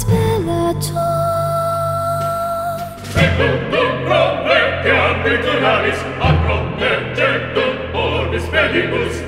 knows Peloton. Peloton promette anche i giornali a proteggere un po' di spedibus.